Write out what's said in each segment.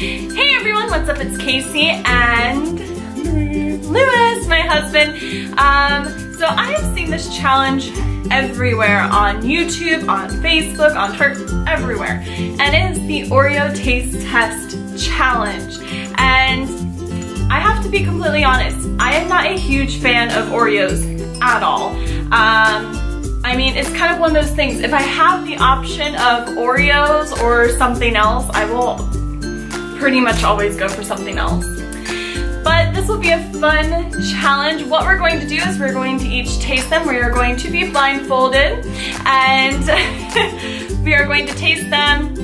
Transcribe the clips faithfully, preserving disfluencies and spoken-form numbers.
Hey everyone, what's up? It's Casey and Louis, my husband. Um, so I have seen this challenge everywhere, on YouTube, on Facebook, on Hearts, everywhere. And it is the Oreo Taste Test Challenge. And I have to be completely honest, I am not a huge fan of Oreos at all. Um, I mean, it's kind of one of those things, if I have the option of Oreos or something else, I will pretty much always go for something else. But this will be a fun challenge. What we're going to do is we're going to each taste them. We are going to be blindfolded and we are going to taste them,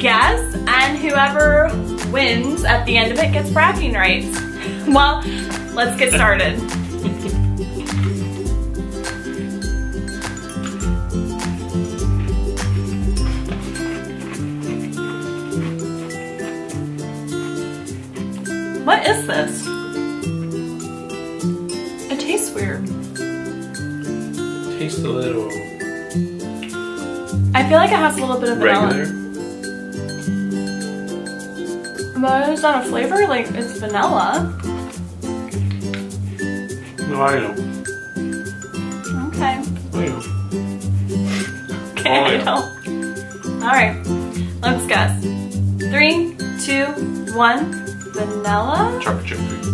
guess, and whoever wins at the end of it gets bragging rights. Well, let's get started. What is this? It tastes weird. Tastes a little... I feel like it has a little bit of vanilla. Regular. But it's not a flavor, like it's vanilla. No, I know. Okay. I know. Okay, I know. Alright, let's guess. Three, two, one. Vanilla? Chocolate chip cookie.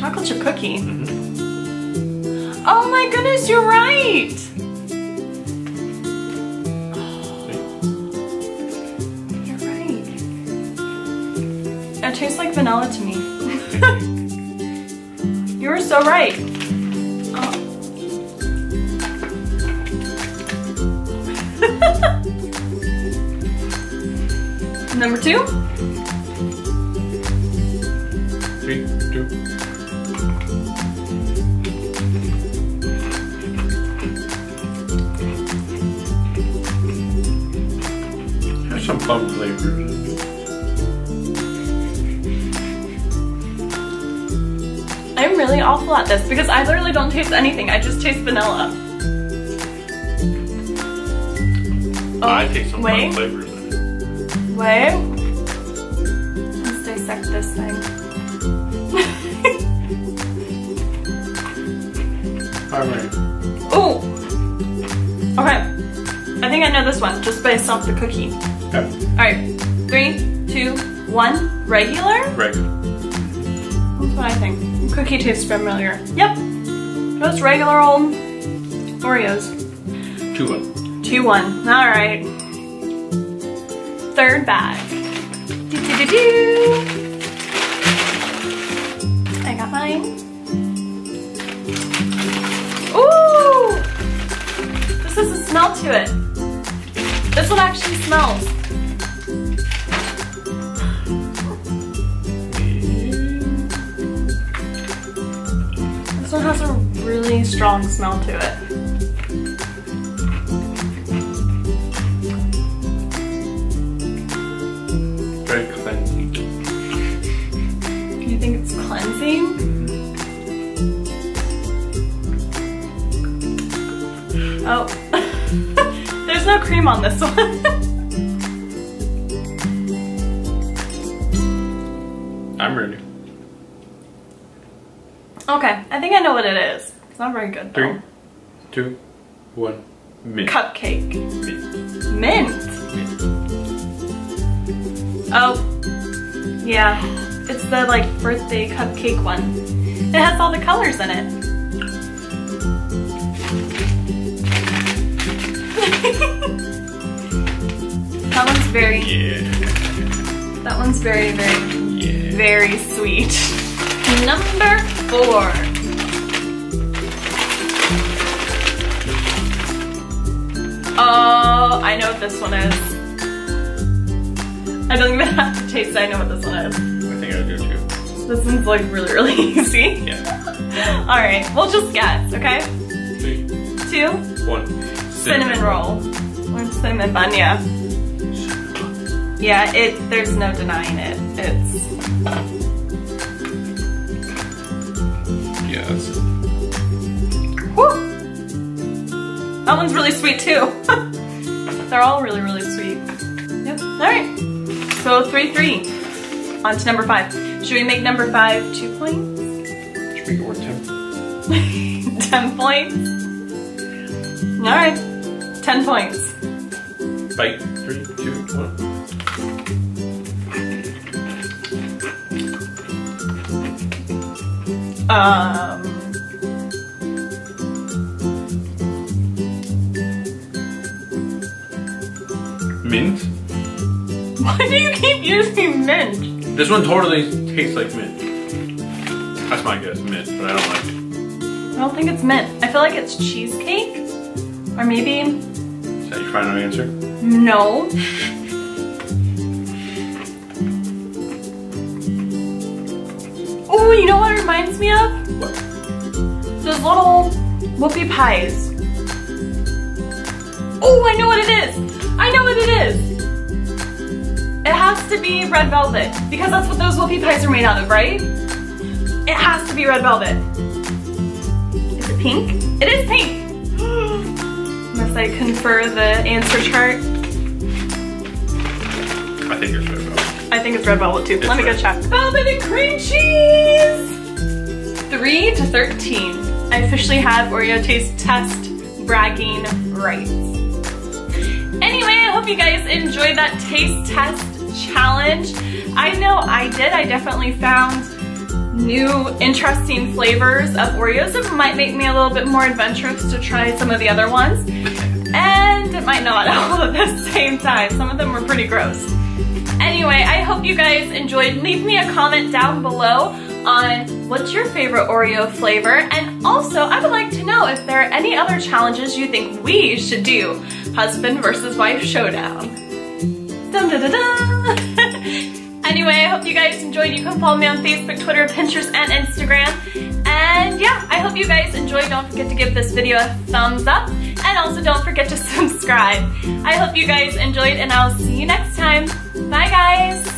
Chocolate chip cookie? Mm-hmm. Oh my goodness, you're right! Oh, you're right. It tastes like vanilla to me. You were so right. Oh. Number two? Three, two. There's some plum flavors. I'm really awful at this because I literally don't taste anything. I just taste vanilla. Oh, I taste some wait. plum flavors in it. Wait. Let's dissect this thing. Alright. Oh! Okay. I think I know this one, just based off the cookie. Okay. Alright. Three, two, one. Regular? Regular. That's what I think. Cookie tastes familiar. Yep. Those regular old Oreos. Two one. Two one. Alright. Third bag. Do, do, do, do. I got mine. Ooh! This has a smell to it. This one actually smells. This one has a really strong smell to it. Very cleansing. You think it's cleansing? Oh, there's no cream on this one. I'm ready. Okay, I think I know what it is. It's not very good though. Three, two, one, mint. Cupcake. Mint. Mint? Mint. Oh, yeah. It's the like birthday cupcake one. It has all the colors in it. That one's very, yeah. that one's very, very, yeah. very sweet. Number four. Oh, I know what this one is. I don't even have to taste it, I know what this one is. I think I do too. This one's like really, really easy. Yeah. All right, we'll just guess, okay? Three, two, one. Cinnamon, cinnamon roll. Or cinnamon bun, yeah. Yeah, it, there's no denying it. It's... Yes. Woo! That one's really sweet too. They're all really, really sweet. Yep. Alright. So three, three. On to number five. Should we make number five two points? Should we go with ten? ten points? All right. ten points. Bite. Three, two, one. Um. Mint? Why do you keep using mint? This one totally tastes like mint. That's my guess, mint, but I don't like it. I don't think it's mint. I feel like it's cheesecake. Or maybe... Is that your final answer? No. Oh, you know what it reminds me of? What? Those little whoopie pies. Oh, I know what it is! I know what it is! It has to be red velvet, because that's what those whoopie pies are made out of, right? It has to be red velvet. Is it pink? It is pink! Must I confer the answer chart? I think it's red velvet. I think it's red velvet too. It's Let me red. go check. Velvet and cream cheese! Three to thirteen. I officially have Oreo taste test bragging rights. Anyway, I hope you guys enjoyed that taste test challenge. I know I did. I definitely found new interesting flavors of Oreos. It might make me a little bit more adventurous to try some of the other ones, and it might not all at the same time. Some of them were pretty gross. Anyway, I hope you guys enjoyed. Leave me a comment down below on what's your favorite Oreo flavor, and also I would like to know if there are any other challenges you think we should do. Husband versus wife showdown. Dun, dun, dun, dun. Anyway, I hope you guys enjoyed. You can follow me on Facebook, Twitter, Pinterest, and Instagram. And yeah, I hope you guys enjoyed. Don't forget to give this video a thumbs up. And also don't forget to subscribe. I hope you guys enjoyed, and I'll see you next time. Bye, guys.